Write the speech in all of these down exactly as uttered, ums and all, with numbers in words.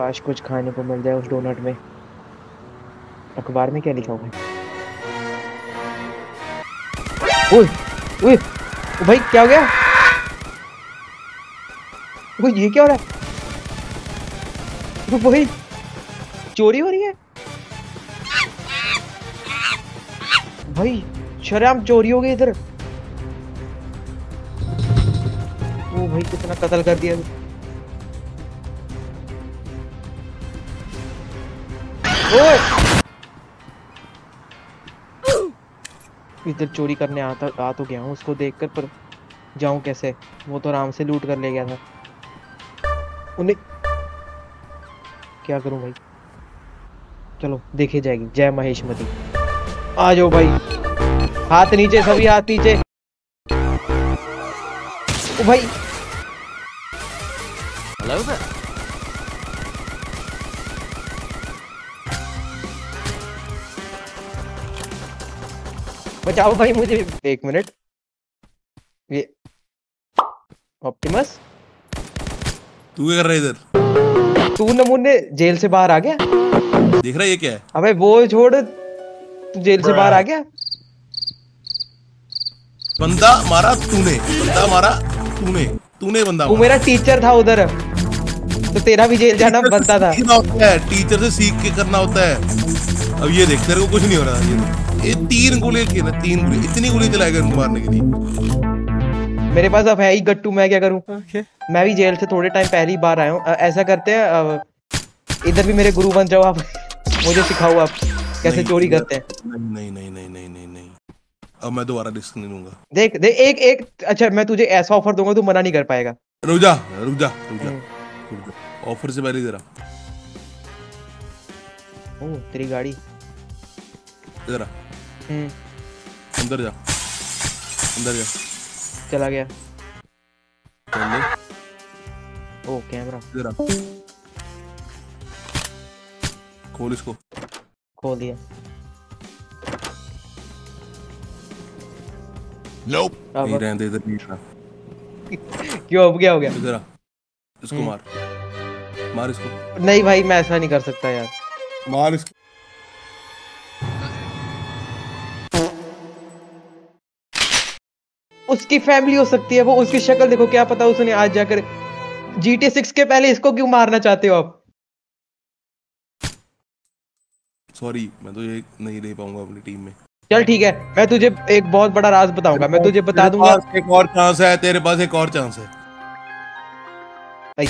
काश कुछ खाने को मिल जाए उस डोनट में। अखबार में क्या लिखा हुआ है? ओए ओए भाई क्या हो गया? ओए ये क्या हो रहा है? ओए भाई चोरी हो रही है भाई, शर्म चोरी हो गई इधर। ओ भाई कितना कत्ल कर दिया। इधर चोरी करने आता आ तो गया हूँ उसको देखकर, पर जाऊं कैसे? वो तो आराम से लूट कर ले गया था उन्हें। क्या करूं भाई, चलो देखी जाएगी। जय महेश मती, आ जाओ भाई, हाथ नीचे, सभी हाथ नीचे। ओ भाई हेलो सर, बचाओ भाई मुझे। एक मिनट, ये ऑप्टिमस तू क्या कर रहा है इधर? तू नमूने जेल से बाहर आ गया, देख रहा है ये क्या है? अबे वो छोड़, तू जेल से बाहर आ गया। बंदा मारा तूने, बंदा मारा तूने, तूने बंदा मारा। तू मेरा टीचर था उधर, तो तेरा भी जेल जाना बनता था। टीचर से सीख के करना होता है। अब ये देख तेरे को कुछ नहीं हो रहा। ये तीन गोले के ना, तीन गोले, इतनी गोली चलाएगा उनको मारने के लिए। मेरे पास अब है ही गट्टू, मैं क्या करूं? okay. मैं भी जेल से थोड़े टाइम पहले ही बाहर आया हूँ। ऐसा करते हैं, इधर भी मेरे गुरु बन जाओ आप, मुझे सिखाओ आप कैसे चोरी करते हैं। नहीं नहीं नहीं नहीं नहीं नहीं, अब मैं दोबारा रिस्क नहीं लूंगा। देख देख एक एक अच्छा, मैं तुझे ऐसा ऑफर दूंगा तू मना नहीं कर पाएगा। रुक जा रुक जा रुक जा, ऑफर से पहले जरा। ओह तेरी गाड़ी, जरा अंदर जा, अंदर जा। चला गया। ओ कैमरा, जरा खोल इसको। खोल दिया। nope. नहीं रहने दे इधर। क्यों अब क्या हो गया? जरा इसको मार, मार इसको। नहीं भाई मैं ऐसा नहीं कर सकता यार, मार इसको। उसकी फैमिली हो सकती है वो, उसकी शक्ल देखो, क्या पता उसने आज जाकर जीटी सिक्स के पहले। इसको क्यों मारना चाहते हो आप? सॉरी मैं तो ये नहीं ले पाऊंगा अपनी टीम में। चल ठीक है, मैं तुझे एक बहुत बड़ा राज बताऊंगा, मैं तुझे बता दूंगा। एक और चांस है तेरे पास, एक और चांस है।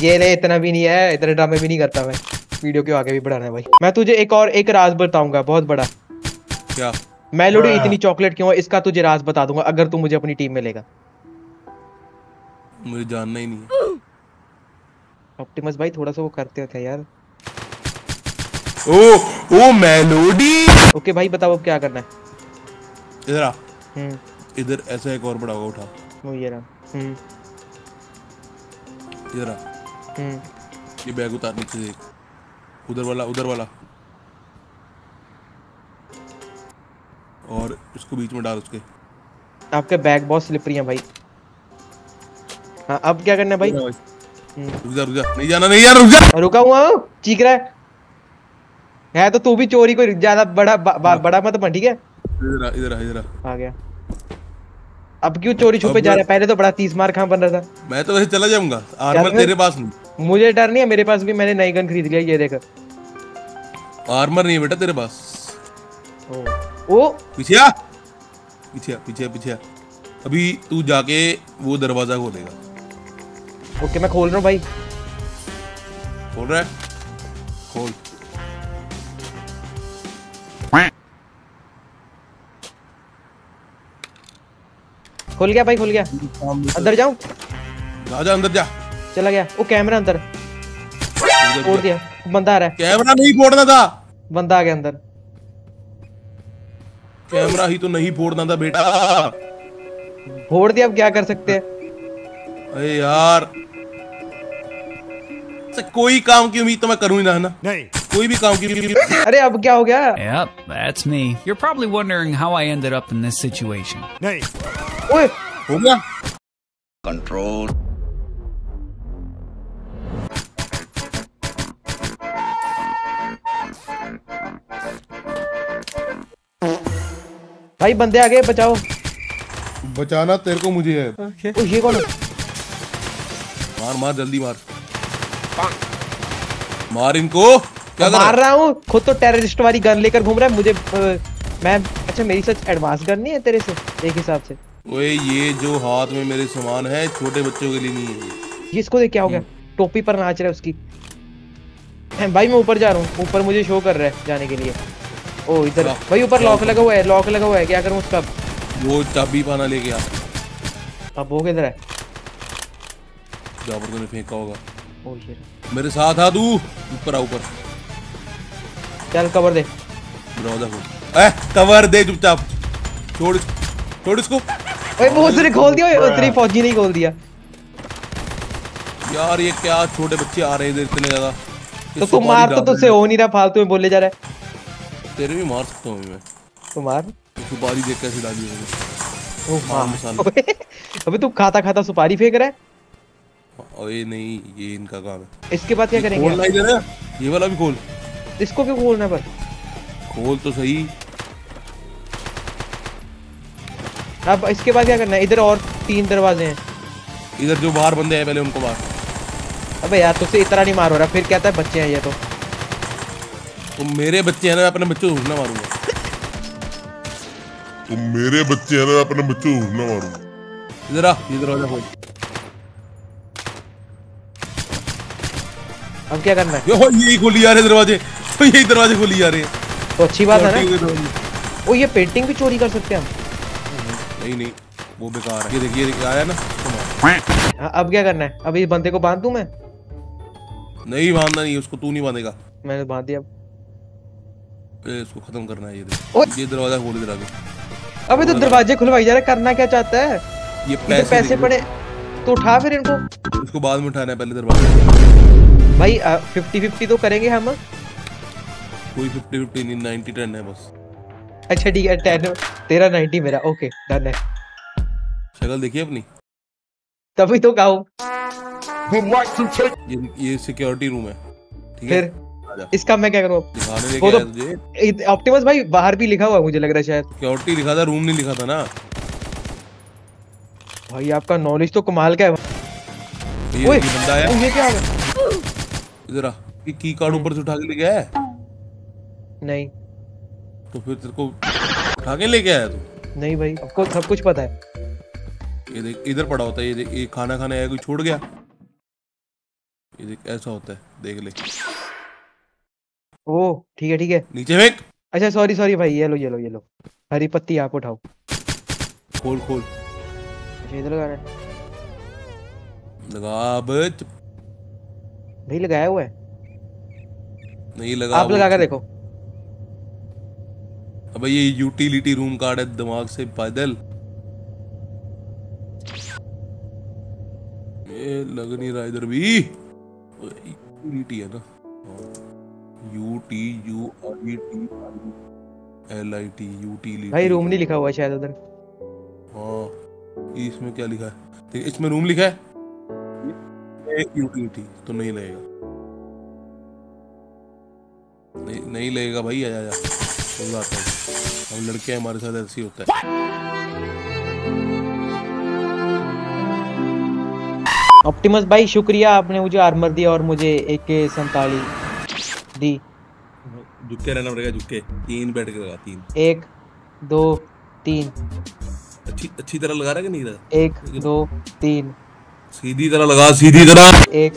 ये नहीं, इतना भी नहीं है, इतने ड्रामे भी नहीं करता मैं, वीडियो को आगे भी बढ़ाना है भाई। मैं तुझे एक और एक राज बताऊंगा बहुत बड़ा। क्या? मेलोडी इतनी चॉकलेट क्यों है, इसका तुझे राज बता दूंगा अगर तू मुझे अपनी टीम में लेगा। मुझे जानना ही नहीं है। ऑप्टिमस भाई थोड़ा सा वो करते थे यार। ओ ओ मेलोडी। ओके भाई बताओ अब क्या करना है। इधर आ। हम्म इधर ऐसा एक और बड़ा होगा, उठा। वो ये रहा। हम्म इधर आ। हम्म ये बैग उतार नीचे, देख उधर वाला, उधर वाला, और इसको बीच में डाल उसके। आपके बैग बहुत स्लिपरी है भाई। हाँ अब क्या करना है भाई? रुक जा रुक जा, नहीं जाना नहीं यार, रुक जा। रुका हुआ चीख रहा है, है तो तू भी चोरी कोई ज्यादा बड़ा बा, बा, बड़ा मत बन, ठीक है? इधर इधर इधर आ गया। अब क्यों चोरी छुपे जा रहा है? पहले तो बड़ा तीस मार खा बन रहा था। मैं तो वैसे चला जाऊंगा, आर्मर तेरे पास नहीं। मुझे डर नहीं है, मेरे पास भी, मैंने नई गन खरीद लिया। ये देख आर्मर नहीं है बेटा तेरे पास। ओ पीछे आ, पीछे आ, पीछे आ, पीछे आ। अभी तू जाके वो दरवाजा खोलेगा। ओके okay, मैं खोल रहा हूँ भाई। खोल रहा है, खोल। खोल गया भाई, खोल गया। अंदर जाऊँ? जा जा, अंदर जा। चला गया। ओ कैमरा अंदर फोड़ दिया। बंदा आ रहा है। कैमरा नहीं फोड़ना था। बंदा आ गया अंदर। कैमरा ही तो नहीं फोड़ना था बेटा। फोड़ दिया, अब क्या कर सकते हैं? अरे यार कोई काम की उम्मीद तो मैं करूँ ना, है ना? नहीं कोई भी काम की। अरे अब क्या हो गया? Yep, that's me. You're probably wondering how I ended up in this situation. नहीं। ओए हो गया। कंट्रोल। भाई बंदे आ गए, बचाओ। बचाना तेरे को मुझे है। okay. ओ ये कौन है? मार मार जल्दी मार मार इनको। क्या मार रहा हूँ? खुद तो टेररिस्ट वाली गन लेकर घूम रहा है मुझे। आ, मैं अच्छा मेरी सच एडवांस गन नहीं है तेरे से एक हिसाब से। ओए ये जो हाथ में मेरे सामान है छोटे बच्चों के लिए नहीं है। ये इसको देख क्या हो गया, टोपी पर नाच रहा है उसकी। भाई मैं ऊपर जा रहा हूँ, ऊपर मुझे शो कर रहा है जाने के लिए। ओ इधर भाई ऊपर लॉक लगा हुआ है, लॉक लगा हुआ है, क्या करूँ उसका? वो चाबी पाना ले गया। अब वो किधर है? जाबर को ने फेंका होगा। ओ शिट मेरे साथ आ तू, ऊपर आ ऊपर। चल कवर दे दरवाजा खोल। ए कवर दे चुपचाप, छोड़ छोड़ इसको। ओए वो उसने खोल दिया, उतनी फौजी नहीं खोल दिया यार। ये क्या छोटे बच्चे आ रहे हैं इधर इतने ज्यादा। तो तू मार तो तुझसे हो नहीं रहा, फालतू में बोले जा रहा है। तेरे भी मार सकता हूं मैं। तू मार। सुपारी देख कैसे डाली है। ओह मां मसाला। अबे तू खाता खाता सुपारी फेंक रहा है। ओए नहीं ये इनका काम है। इसके बाद क्या करेंगे? खोलना इधर है, ये वाला भी खोल। इसको क्यों खोलना है? पर खोल तो सही। अब इसके बाद क्या करना है? इधर और तीन दरवाजे हैं। इधर जो बाहर बंदे हैं पहले उनको मार। अबे यार तुझसे इतना नहीं मार हो रहा, फिर कहता है बच्चे हैं ये। तो तुम तो मेरे बच्चे हैं ना, अपने बच्चों को मारूंगा। तुम तो मेरे बच्चे हैं ना, अपने बच्चों को मारूंगा। इधर आ, इधर आ जा। अब क्या करना है? यो ये खोली जा रहे दरवाजे, तो यही दरवाजे खोली जा रहे हैं। तो अच्छी बात है ना। ओ ये पेंटिंग भी चोरी कर सकते हैं हम। नहीं नहीं वो बेकार है। ये देखिए ये आया ना। अब क्या करना है? अब इस बंदे को बांध दूं मैं? नहीं बांधना, नहीं उसको तू नहीं बांधेगा। मैंने बांध दिया, अब इसको खत्म करना है। ये देख ये दरवाजा खोल दे रहा। अबे तो दरवाजे खुलवाई जा रहा है, करना क्या चाहता है? ये पैसे पैसे पड़े तो उठा फिर इनको। इसको बाद में उठाना है, पहले दरवाजा। भाई फिफ्टी फिफ्टी तो करेंगे हम। कोई फिफ्टी फिफ्टी नहीं, नाइंटी टेन है बस। अच्छा ठीक है, टेन तेरा नाइंटी मेरा। ओके डन है। शक्ल देखिए अपनी, तभी तो गाओ। ये ये सिक्योरिटी रूम है ठीक है? फिर इसका मैं क्या करूं? दिखाने वो तो तुझे ऑप्टिमस भाई बाहर भी लिखा हुआ है मुझे लग रहा है। शायद सिक्योरिटी लिखा था, रूम नहीं लिखा था ना। भाई आपका नॉलेज तो कमाल का है। ये, ये बंदा है। ये क्या है? इधर आ। ये की कार्ड ऊपर से उठा के ले गया है? नहीं। तो फिर तेरे को उठा के ले गया है तू? नहीं भाई आपको सब कुछ पता है। ये देख इधर पड़ा होता है। ये देख ये खाना खाने आया कोई छोड़ गया। ये देख ऐसा होता है, देख ले। ओ ठीक है ठीक है, नीचे फेंक। अच्छा सॉरी सॉरी भाई, ये लो ये लो ये लो हरी पत्ती आप उठाओ। खोल खोल। अच्छा इधर लगा रहा है। लगा बच। नहीं लगाया हुआ है। नहीं लगा। आप लगा कर देखो। अबे ये यूटिलिटी रूम कार्ड है दिमाग से पैदल। लग नहीं रहा इधर भी। यूटीटी है ना, U T U I T L I T utility. भाई रूम नहीं लिखा हुआ शायद उधर। हाँ इसमें क्या लिखा है? देख इसमें रूम लिखा है, यूटीलिटी तो नहीं लगेगा। नहीं नहीं लगेगा भाई। आजा आजा चल जाता है। हम लड़के हमारे साथ ऐसे ही होता है। ऑप्टिमस भाई शुक्रिया, आपने मुझे आर्मर दिया और मुझे ए के सैंतालीस दी। झुके रहना पड़ेगा, झुके। तीन बैठ के लगा, तीन। एक दो तीन। अच्छी अच्छी तरह लगा रहा कि नहीं रहा? एक, एक दो तीन। सीधी तरह लगा, सीधी तरह। एक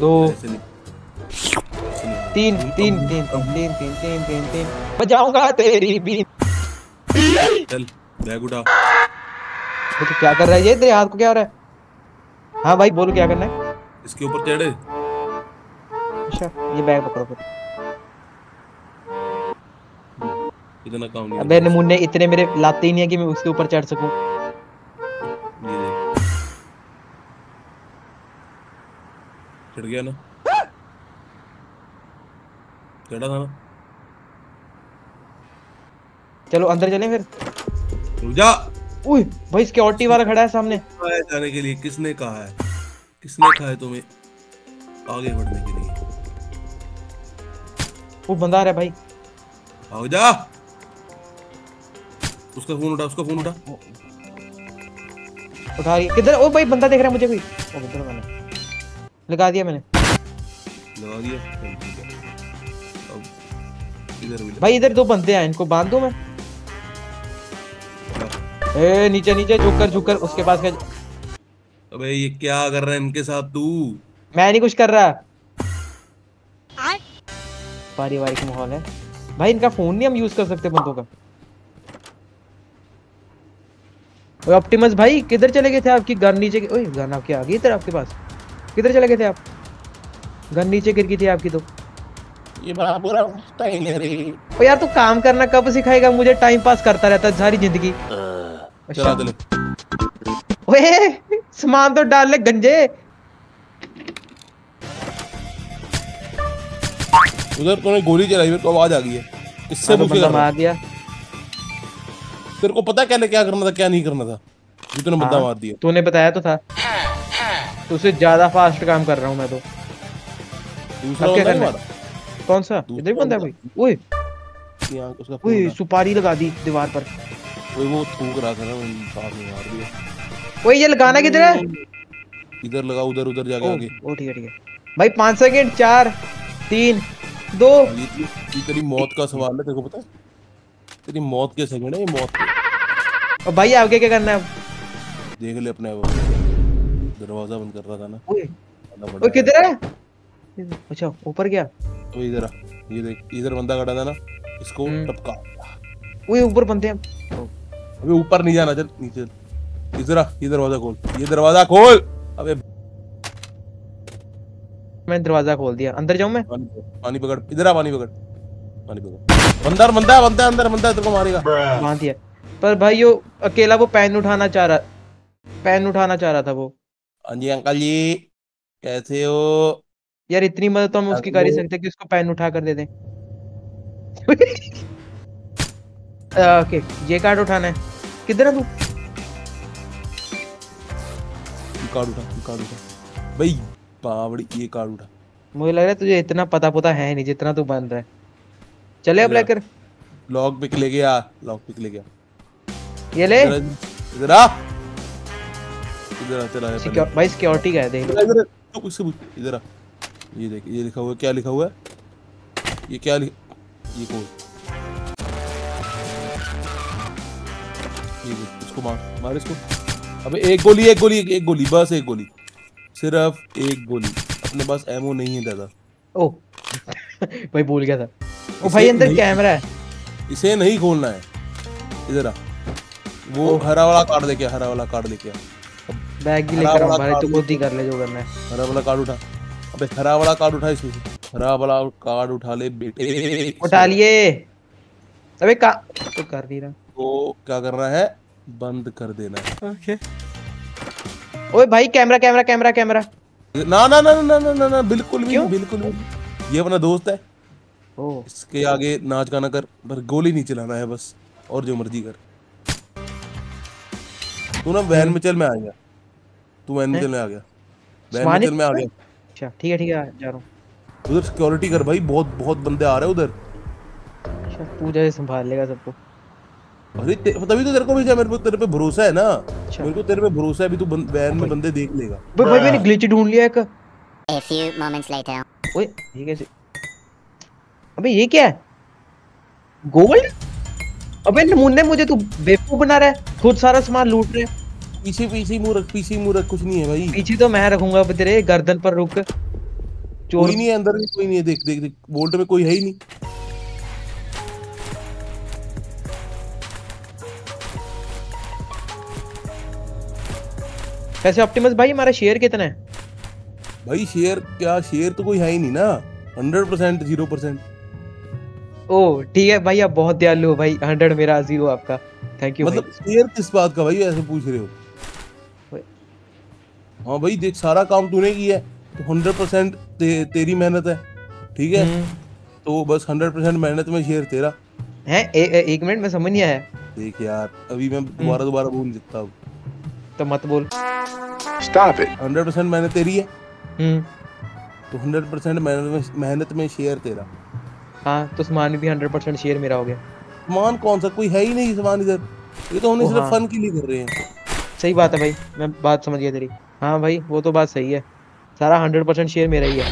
दो तीन तीन तीन तीन तीन तीन तीन तीन। बजाऊंगा तेरी बीन। चल बैग उठा। तो क्या कर रहा है ये? तेरे हाथ को क्या हो रहा है? हाँ भाई बोलो क्या करना है? इसके ऊपर चढ़े। अच्छा ये बैग पकड़ो फिर। इतना काम नहीं। अबे नमूने इतने मेरे लाते ही नहीं है कि मैं उसके ऊपर चढ़ सकूं। ये देख चढ़ गया ना। चढ़ा था ना। चलो अंदर चलें फिर। रुक जा। ओए भाई सिक्योरिटी वाला खड़ा है सामने। जाने के लिए किसने कहा है? किसने कहा है तुम्हें आगे बढ़ने के लिए? वो बंदा आ रहा है भाई। आओ जा। उसका फोन उठा, उसका फोन उठा। उठा रही किधर? ओ भाई बंदा देख रहा है मुझे भी। ओ किधर? मैंने लगा दिया, मैंने लगा दिया। अब इधर भी भाई, इधर दो बंदे हैं, इनको बांध दूं मैं? ए नीचे नीचे झुक कर झुक कर उसके पास। अबे ये क्या कर रहा है इनके साथ तू? मैं नहीं कुछ कर रहा, पारिवारिक माहौल है भाई। इनका फोन नहीं हम यूज कर सकते बंदों का। ओए ऑप्टिमस भाई किधर चले गए थे? आपकी गन नीचे की... ओए गन आपकी आ गई इधर आपके पास। किधर चले गए थे आप? गन नीचे गिर गई थी आपकी तो। ये बड़ा बुरा टाइम है रे। ओ यार तू तो काम करना कब सिखाएगा मुझे? टाइम पास करता रहता है सारी जिंदगी। चला दे ले। ओए सामान तो डाल ले गंजे। उधर तूने गोली चलाई, मेरे को आवाज आ गई है। इससे मुझे मार दिया। तेरे को पता क्या ने क्या करना था क्या नहीं करना था? ये तूने बंदा मार दिया। तूने बताया तो था। तो उससे ज्यादा फास्ट काम कर रहा हूं मैं तो। दूसरा क्या करना? कौन सा? इधर बंदा है कोई। ओए यहां उसका ओए सुपारी लगा दी दीवार पर। ओए वो थूक रहा था, वो साफ नहीं मार दिया। ओए ये लगाना किधर है? इधर लगा, उधर उधर जाके आगे। ओ ठीक है ठीक है भाई। पाँच सेकंड, चार तीन दो। ये तेरी मौत का सवाल है, तेरे को पता है? तेरी मौत के सेकंड है ये, मौत के। और भाई आगे क्या करना है देख ले अपने आप। दरवाजा बंद कर रहा था ना। ओए किधर है? अच्छा ऊपर गया। तो इधर आ, ये देख इधर बंदा खड़ा था ना, इसको टपका। ओए ऊपर बंदे हैं। अबे ऊपर नहीं जाना, चल नीचे। इधर आ, ये दरवाजा खोल, ये दरवाजा खोल। अबे मैं दरवाजा खोल दिया, अंदर जाऊं मैं? पानी पकड़, इधर आ, पानी पकड़, पानी पकड़। बंदा बंदा बंदा अंदर बंदा, तेरे को मारेगा। बांध दिया। पर भाई यो अकेला वो पेन उठाना चाह रहा पेन उठाना चाह रहा था वो। हां जी अंकल जी कैसे हो? यार इतनी मदद तो हम उसकी कर ही सकते कि उसको पेन उठा कर दे दें। ओके ये कार्ड उठाना है। किधर है तू? कार्ड उठा, कार्ड उठा भाई बावड़ी, ये कार्ड उठा। मुझे लग रहा है तुझे इतना पता पता है नहीं जितना तू बन रहा है। चले अब लेकर लॉक पिक ले गया, लॉक पिक ले गया। ये ले इधर आ, इधर आ, चला है भाई। सिक्योरिटी का है, देख इधर तो कुछ से। इधर आ, ये देख ये लिखा हुआ है, क्या लिखा हुआ है? ये क्या लिखा? ये कौन? ये इसको मार, मार इसको। अबे एक गोली एक गोली एक गोली बस, एक गोली, सिर्फ एक गोली। अपने पास एमओ नहीं है दादा। ओ भाई भूल गया था। ओ भाई अंदर कैमरा है, इसे नहीं खोलना है। इधर आ, वो हरा वाला कार्ड लेके, हरा वाला कार्ड लेके आ। बैग भी लेकर आ भाई, तू खुद ही कर ले जो करना है। हरा वाला कार्ड उठा। अबे हरा वाला कार्ड उठा, इसमें हरा वाला कार्ड उठा ले बेटे। उठा लिए। अबे का तो कर नहीं रहा। तो क्या करना है? बंद कर देना। Okay okay. ओए भाई कैमरा कैमरा कैमरा कैमरा। ना ना ना ना ना ना, ना बिल्कुल भी बिल्कुल भी। ये अपना दोस्त है। ओ इसके आगे नाच गाना कर, पर गोली नहीं चलाना है बस, और जो मर्जी कर। तू ना वैन में चल, मैं आ गया। तू वैन में चल, मैं आ गया। वैन में चल, मैं आ गया। अच्छा ठीक है ठीक है जा रहा हूं। उधर सिक्योरिटी कर भाई, बहुत बहुत बंदे आ रहे हैं उधर। अच्छा तू जाके संभाल लेगा सबको। अरे तभी तो तेरे को मेरे पे तेरे पे भरोसा है ना। मेरे को तेरे पे भरोसा है, भी तू वैन में बंदे देख लेगा। भाई भाई मैंने ग्लिच ढूंढ लिया एक। A few moments later. ओए ये कैसे? अबे ये क्या है? गोल्ड? अबे नमूने मुझे तू बेवकूफ बना रहा है, खुद सारा सामान लूट रहे हैं। पीछे पीछे मुंह रख, पीछे मुंह रख, कुछ नहीं है भाई। पीछे तो मैं रखूंगा तेरे गर्दन पर। रुक, चोर नहीं है अंदर, कोई नहीं है। देख देख देख, बोल्ट में कोई है ही नहीं। कैसे ऑप्टिमस भाई हमारा शेयर कितना है? भाई शेयर क्या? शेयर तो कोई है ही नहीं ना। Hundred percent, zero percent. ओ ठीक है भाई, आप बहुत दयालु हो भाई। हंड्रेड मेरा, जीरो आपका। Thank you. मतलब शेयर किस बात का भाई, ऐसे पूछ रहे हो? हाँ भाई देख, सारा काम तूने किया है तो हंड्रेड परसेंट ते, तेरी मेहनत है। ठीक है तो बस हंड्रेड परसेंट मेहनत में शेयर तेरा है। ए, ए, एक मिनट में समझ नहीं आया। देख यार अभी मैं दोबारा दोबारा बोल सकता हूँ तो मत बोल। Stop it. हंड्रेड परसेंट मेहनत तेरी है। हम्म तो हंड्रेड परसेंट मेहनत मेहनत में शेयर तेरा। हाँ तो सामान भी हंड्रेड परसेंट शेयर मेरा हो गया। सामान कौन सा? कोई है ही नहीं सामान इधर। ये तो हमने सिर्फ फन के लिए कर रहे हैं। सही बात है भाई, मैं बात समझ गया तेरी। हाँ भाई वो तो बात सही है, सारा हंड्रेड परसेंट शेयर मेरा ही है।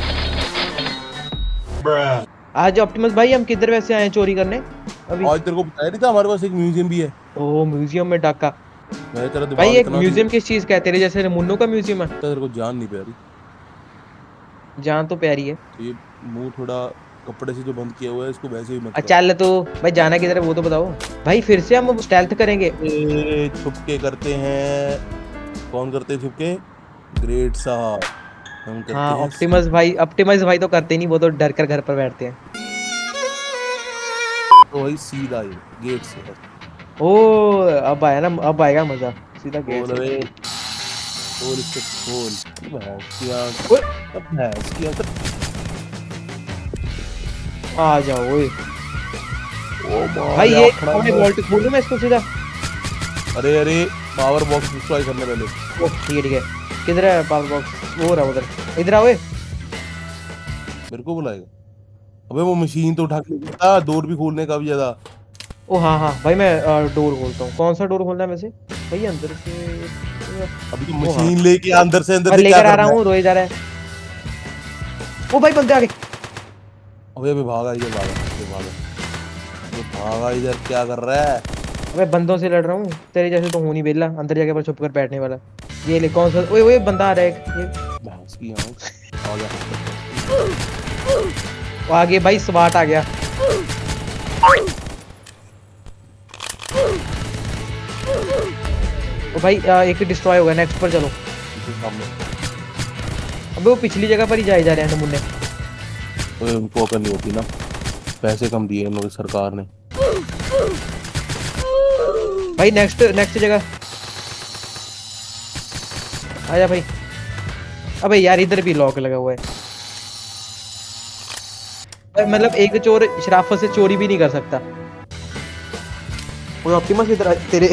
आज ऑप्टिमस भाई हम किधर वैसे आए चोरी करने? अभी आज तेरे को बताया नहीं था हमारे पास एक म्यूजियम भी है। ओह म्यूजियम में डाका भाई, एक म्यूजियम किस चीज का है? तेरे जैसे मुन्नू का म्यूजियम है? तेरे को जान नहीं प्यारी? जान तो प्यारी है, ये मुंह थोड़ा कपड़े से जो बंद किया हुआ है इसको वैसे ही मत। अच्छा ले तो भाई जाना किधर है वो तो बताओ भाई। फिर से हम स्टेल्थ करेंगे, छुपके करते हैं। कौन करते हैं छुपके? ग्रेट साहब हम करते हैं। हाँ ऑप्टिमस भाई, ऑप्टिमस भाई तो करते नहीं, वो तो डर कर घर पर बैठते हैं। तो वही सीधा ही गेट से। ओ अब आया ना, अब आएगा मजा। सीधा गेट से और इसको खोल। क्या अब है इसकी अंदर? आ जाओ ओए भाई, ये अपने वॉल्ट खोलूं मैं इसको सीधा? अरे अरे पावर बॉक्स डिस्ट्रॉय करने पहले। ओह ठीक है ठीक है, किधर है पावर बॉक्स? वो रहा उधर। इधर आ ओए, मेरे को बुलाएगा? अबे वो मशीन तो उठा के लेता, डोर भी खोलने का भी ज्यादा। ओ हां हां भाई मैं डोर खोलता हूं। कौन सा डोर खोलना है वैसे भाई? अंदर से। अभी तो मशीन लेके अंदर से अंदर लेकर आ रहा हूं। रोए जा रहा है। ओ भाई बंदे आ गए। अबे अबे भागा इधर, भागा इधर, भागा ये भागा इधर। क्या कर रहा है? अबे बंदों से लड़ रहा हूँ, तेरे जैसे तो हूँ नहीं बेला अंदर जाके पर छुप कर बैठने वाला। ये ले कौन सा? ओए ओए बंदा आ रहा है। ये आ गया, आ गया भाई, स्वाट आ गया। ओ भाई एक डिस्ट्रॉय हो गया, नेक्स्ट पर चलो। अबे वो पिछली जगह पर ही जाए जा रहे हैं नमूने। उनको अकल नहीं होती ना, पैसे कम दिए इन लोगों की सरकार ने। भाई नेक्स्ट नेक्स्ट जगह आजा भाई। अबे यार इधर भी लॉक लगा हुआ है, मतलब एक चोर शराफत से चोरी भी नहीं कर सकता। वो ऑप्टिमस इधर तेरे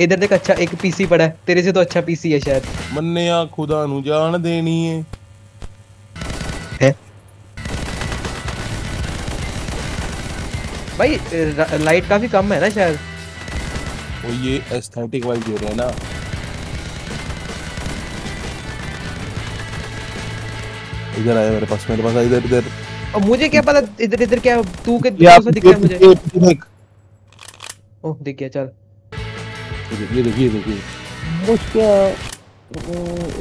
इधर देख, अच्छा एक पीसी पड़ा है, तेरे से तो अच्छा पीसी है शायद। मन्ने या खुदा नु जान देनी है, है? भाई लाइट काफी कम है ना शायद। वो ये एस्थेटिक वाइज दे रहे हैं ना। इधर आया मेरे पास, मेरे पास आ इधर इधर। और मुझे क्या पता इधर इधर क्या तू के दिखा मुझे। ओह दिख गया, चल ये देखिए देखिए मुश्किल।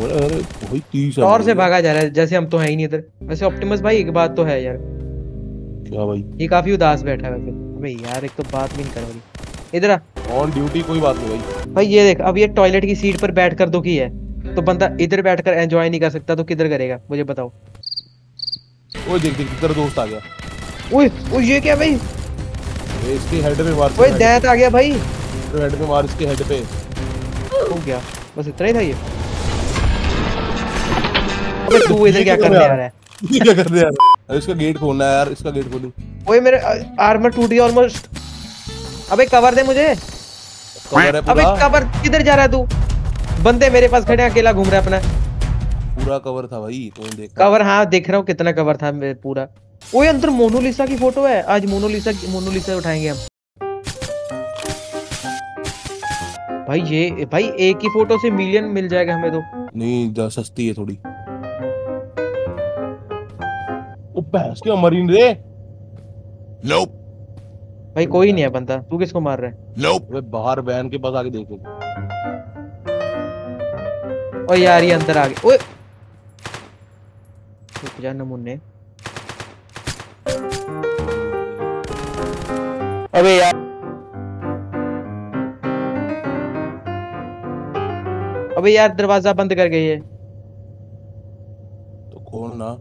अरे अरे भाई तीस और से भागा जा रहा है जैसे हम तो है ही नहीं इधर। वैसे ऑप्टिमस भाई एक बात तो है यार, क्या भाई ये काफी उदास बैठा है वैसे। अबे यार एक तो बात भी नहीं कर रही। इधर आ ऑन ड्यूटी, कोई बात नहीं भाई। भाई ये देख, अब ये टॉयलेट की सीट पर बैठ कर दुखी है, तो बंदा इधर बैठकर एंजॉय नहीं कर सकता तो किधर करेगा मुझे बताओ। ओए देख देख इधर दोस्त आ गया। ओए ओ ये क्या भाई? ये इसके हेड पे मार। ओए दैंत आ गया भाई, हेड पे मार, इसके हेड पे। हो गया बस इतना ही था ये। अबे तू इधर क्या करने आ रहा है? ये क्या करने आ रहा है? इसका गेट खोलना है यार, इसका गेट खोलूं। ओए मेरे आर्मर टूट गया ऑलमोस्ट। अबे कवर दे मुझे, कवर है पूरा। अबे कवर किधर जा रहा है तू? बंदे मेरे पास खड़े अकेला घूम रहा है अपना। पूरा कवर था भाई, तूने देखा कवर? हाँ देख रहा हूँ कितना कवर था मेरे पूरा। ओए अंदर मोनालिसा की फोटो है, आज मोनालिसा मोनालिसा उठाएंगे हम भाई। ये भाई एक ही फोटो से मिलियन मिल जाएगा हमें तो। नहीं सस्ती है थोड़ी। मरीन रे nope. भाई कोई नहीं है बंदा, तू किसको मार रहा है? nope. वे बाहर बैन के पास आके देखो। ओए यार ये अंदर आ गए। ओए रुक जा नमूने। अबे यार अबे यार दरवाजा बंद कर गई है तो खोल ना।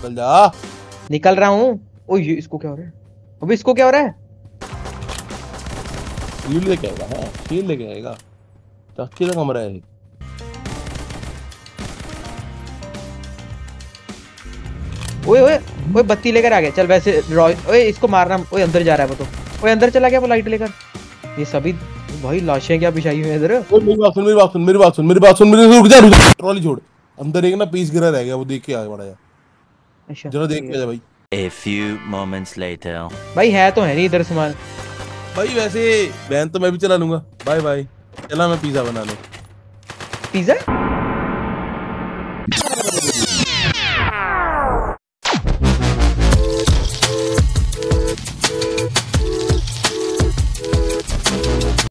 निकल जा। निकल रहा हूँ। ओ ये इसको क्या हो रहा है? अबे इसको क्या हो रहा है? शील्ड लेके आएगा, हाँ शील्ड लेके आएगा। अच्छे का कमरा है। ओए ओए ओए बत्ती लेकर आ गया। चल वैसे ओए इसको मारना। ओए अंदर जा रहा है वो तो। ओए अंदर चला गया वो लाइट लेकर। ये सभी भाई लाशें क्या बिछाई हुई है इधर। मेरी बात सुन मेरी बात सुन मेरी बात सुन मेरी बात सुन मेरी रुक जा रुक जा ट्रॉली छोड़। अंदर एक ना पीस गिरा रह गया, वो देख के आ बड़ा यार। अच्छा जरा देख के जा भाई। A few moments later भाई है तो है नहीं इधर सामान भाई। वैसे वैन तो मैं भी चला लूंगा। Bye bye. चला मैं पिज्जा बना लूं। पिज्जा